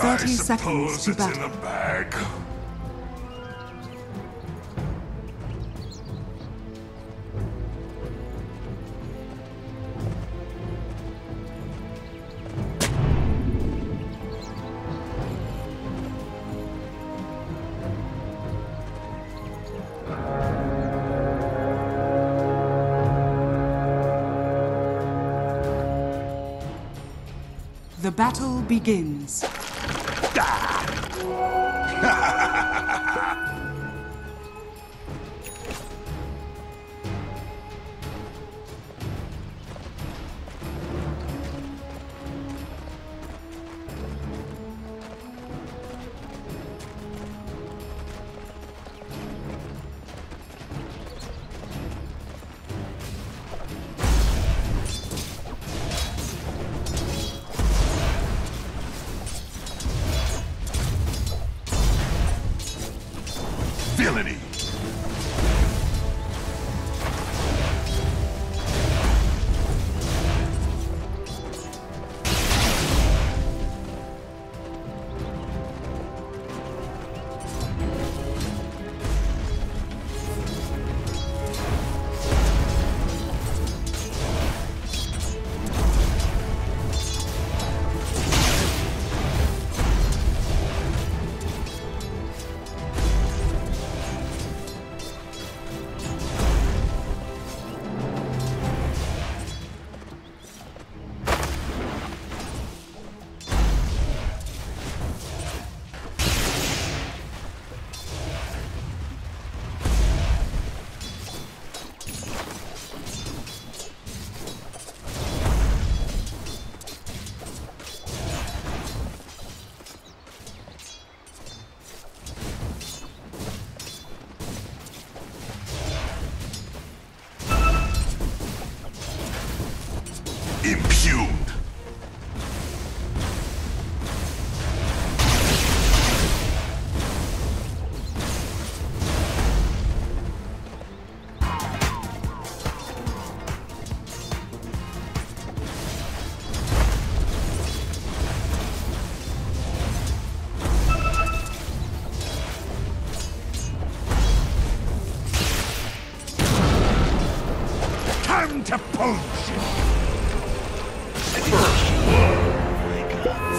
30 seconds to battle. In the bag. The battle begins.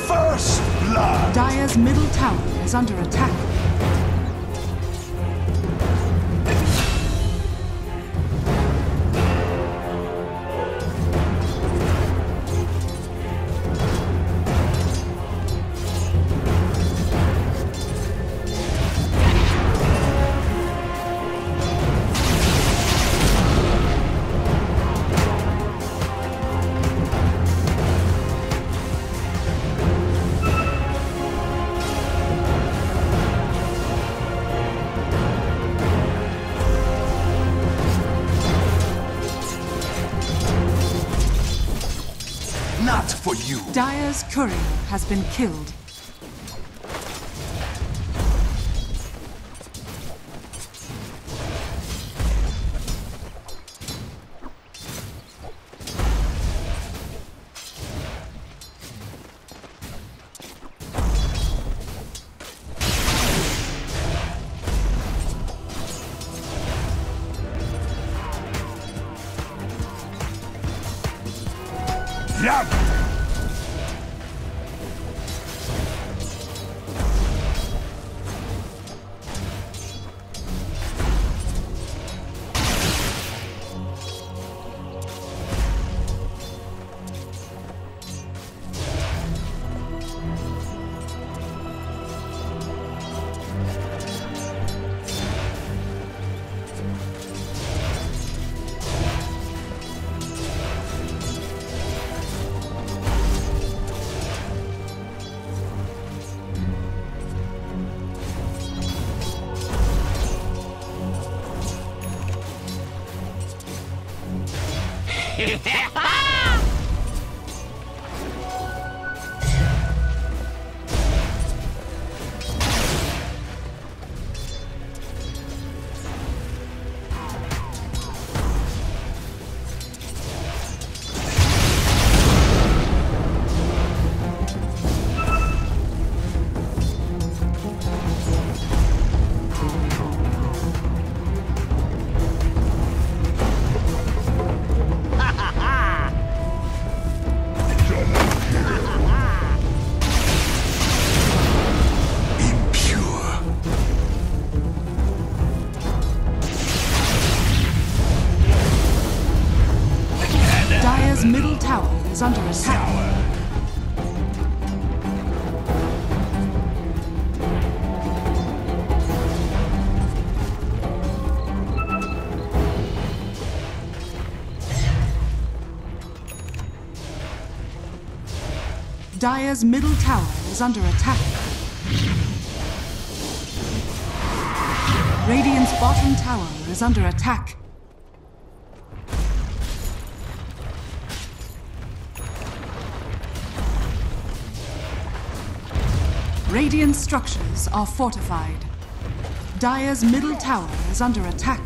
First blood. Dire's middle tower is under attack. Dire's courier has been killed. Dyer's middle tower is under attack. Dyer's middle tower is under attack. Radiant's bottom tower is under attack. Radiant structures are fortified. Dyer's middle tower is under attack.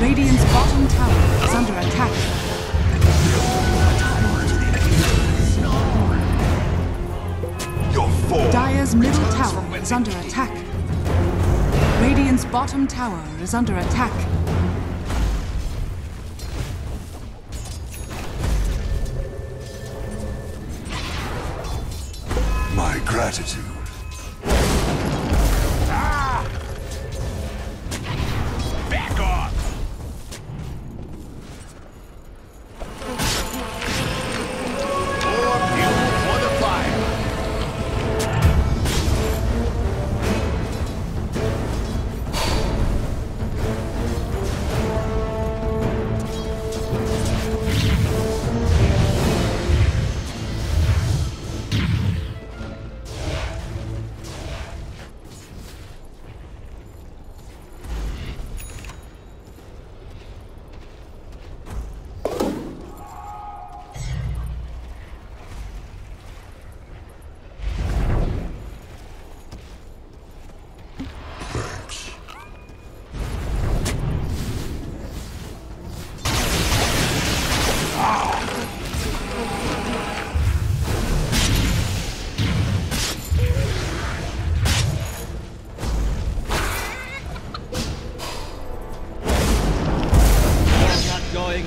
Radiant's bottom tower is under attack. Dyer's middle tower is under attack. Radiant's bottom tower is under attack. My gratitude. Back off!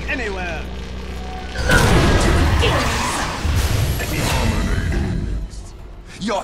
Anywhere. Your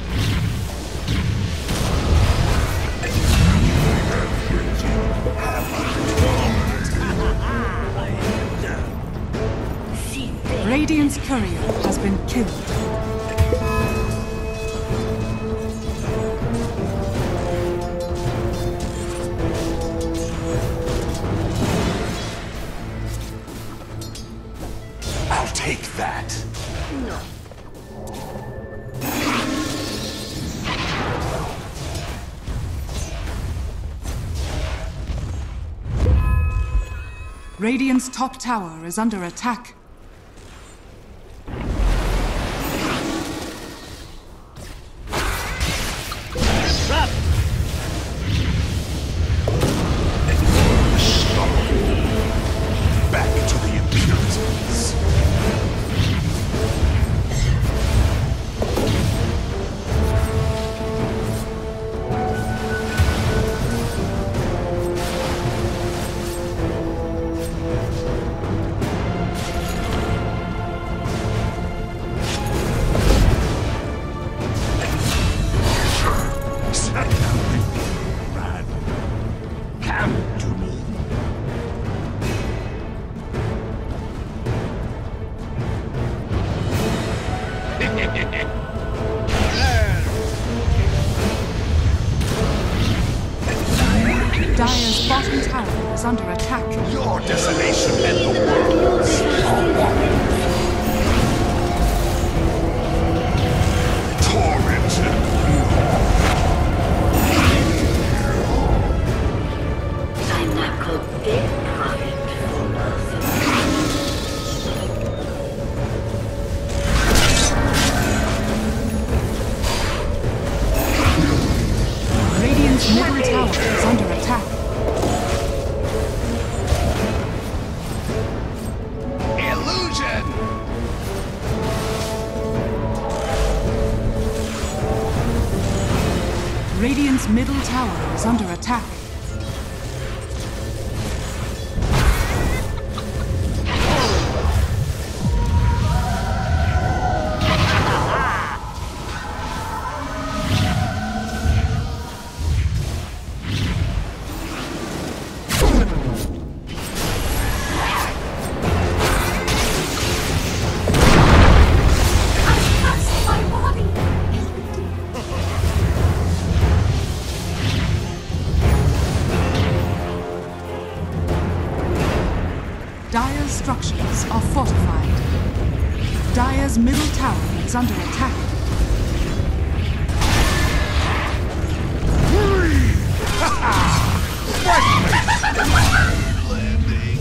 Radiant's courier has been killed. I'll take that. No. Radiant's top tower is under attack. Back to the impurities. Dyer's bottom tower is under attack. Your desolation and the world's torn Radiant's middle tower is under attack. Dire's structures are fortified. Dire's middle tower is under attack. Landing.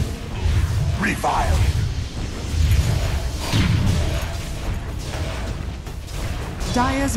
Revile. Dire's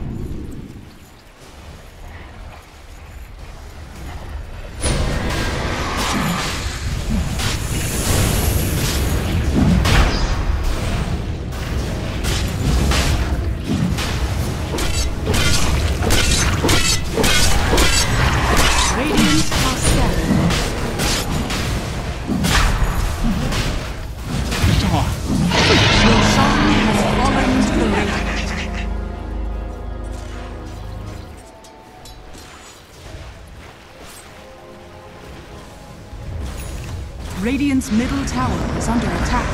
Radiant's middle tower is under attack.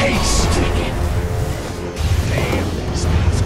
Haste! Radiant's middle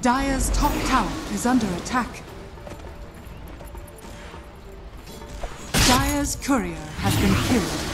Dire's top tower is under attack. Dire's courier has been killed.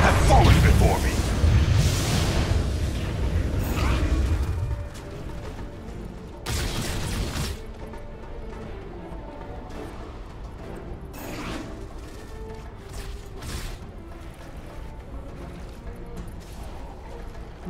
have fallen before me.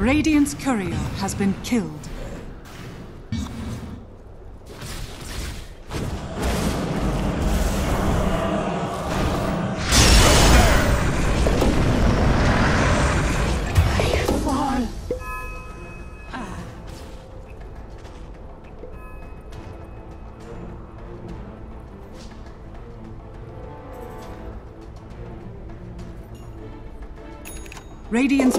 Radiant's courier has been killed. Radiant's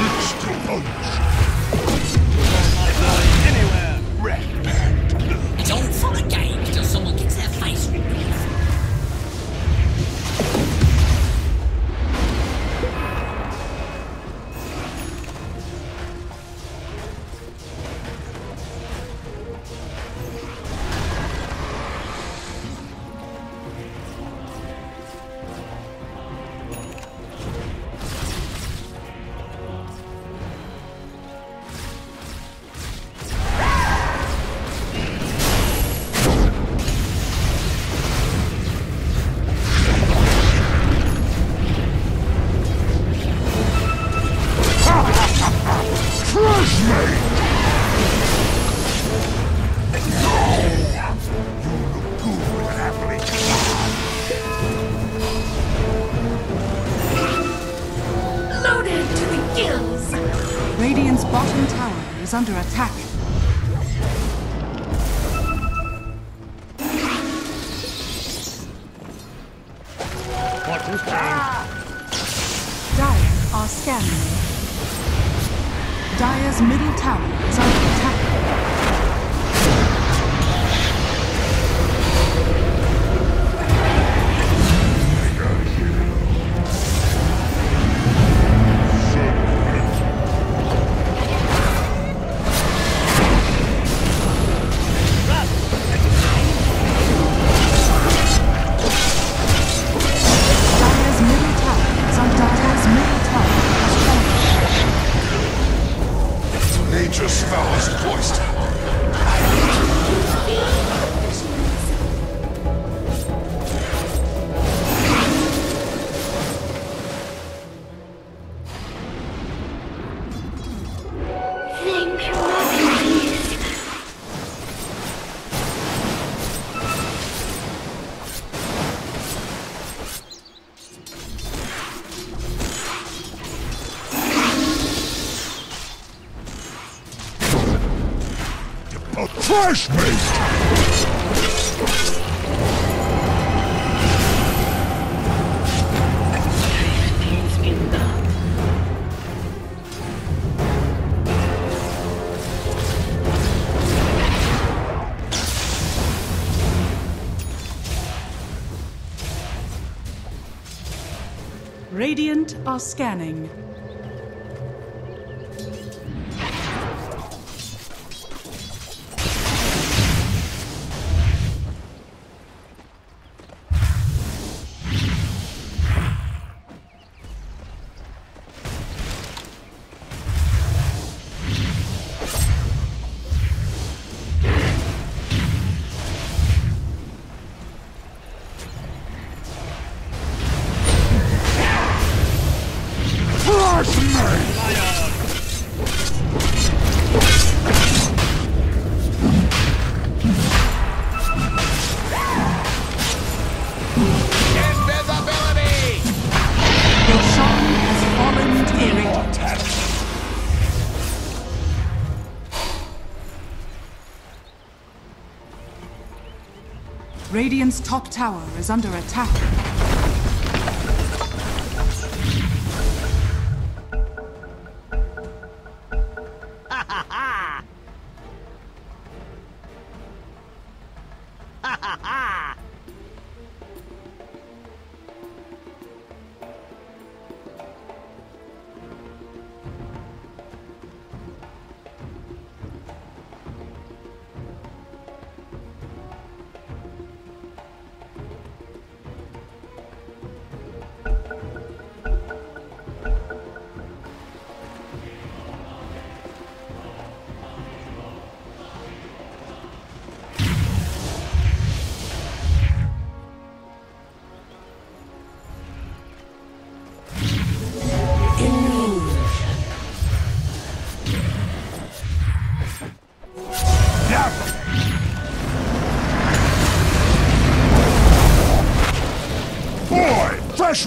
It's too much. Anywhere. Red man. Radiant's bottom tower is under attack. What is that? Dire are scanning. Dire's middle tower is under attack. Flash me! Radiant are scanning. Radiant's top tower is under attack.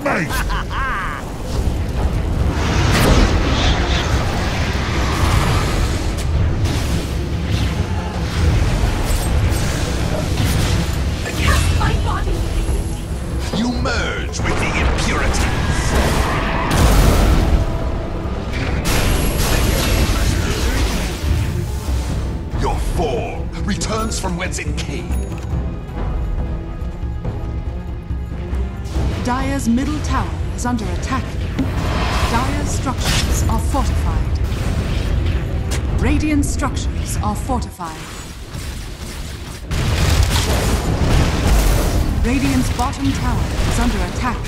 Mate. You merge with the impurities. Your fall returns from whence it came. Dire's middle tower is under attack. Dire's structures are fortified. Radiant structures are fortified. Radiant's bottom tower is under attack.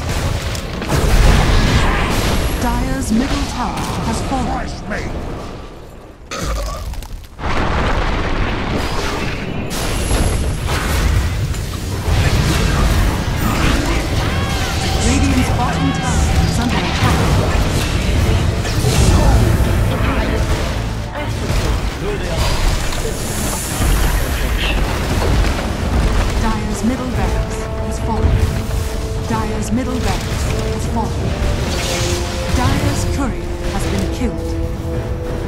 Dire's middle tower has fallen. Dire's courier has been killed.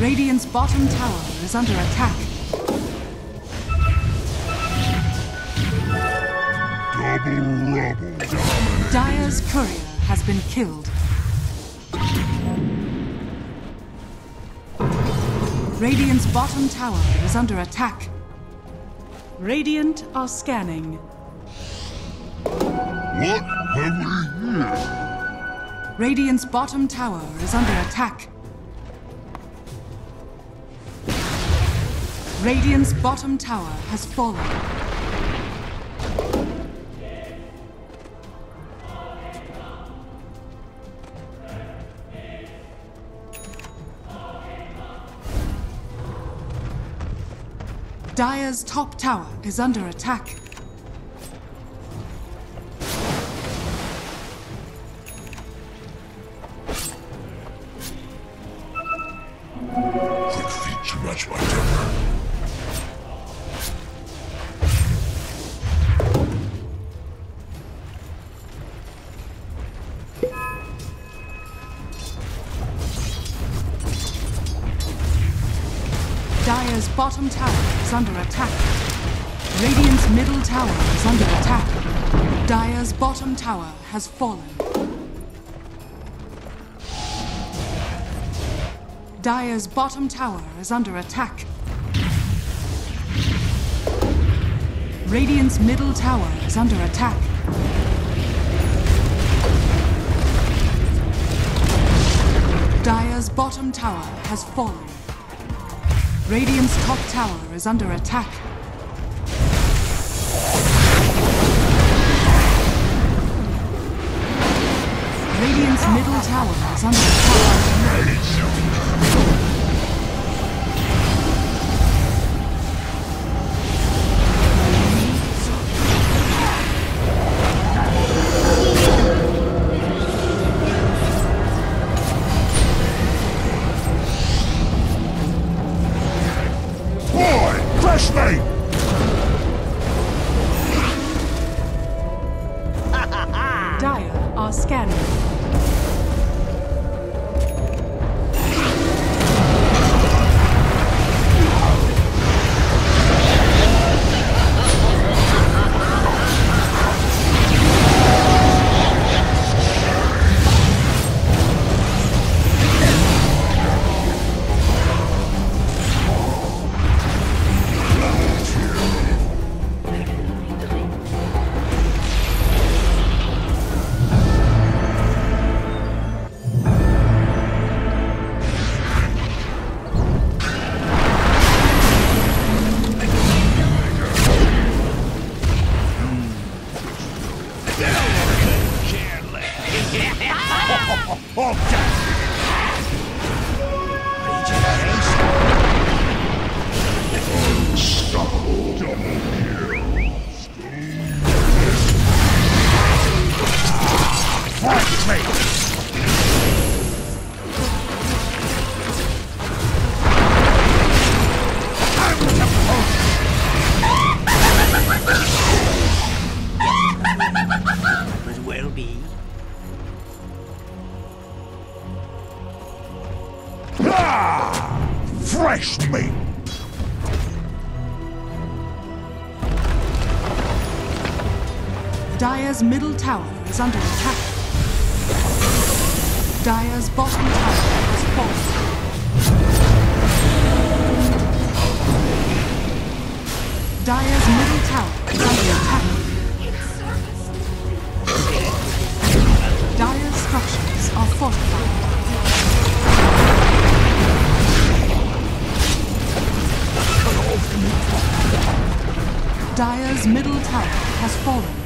Radiant's bottom tower is under attack. Double rubble domination. Dire's courier has been killed. Radiant's bottom tower is under attack. Radiant are scanning. What have we here? Radiant's bottom tower is under attack. Radiant's bottom tower has fallen. Dire's top tower is under attack. Dire's bottom tower is under attack. Radiant's middle tower is under attack. Dire's bottom tower has fallen. Dire's bottom tower is under attack. Radiant's middle tower is under attack. Dire's bottom tower has fallen. Radiant's top tower is under attack. Radiant's middle tower is under Dire's middle tower is under attack. Dire's bottom tower has fallen. Dire's middle tower is under attack. Dire's structures are fortified. Dire's middle tower has fallen.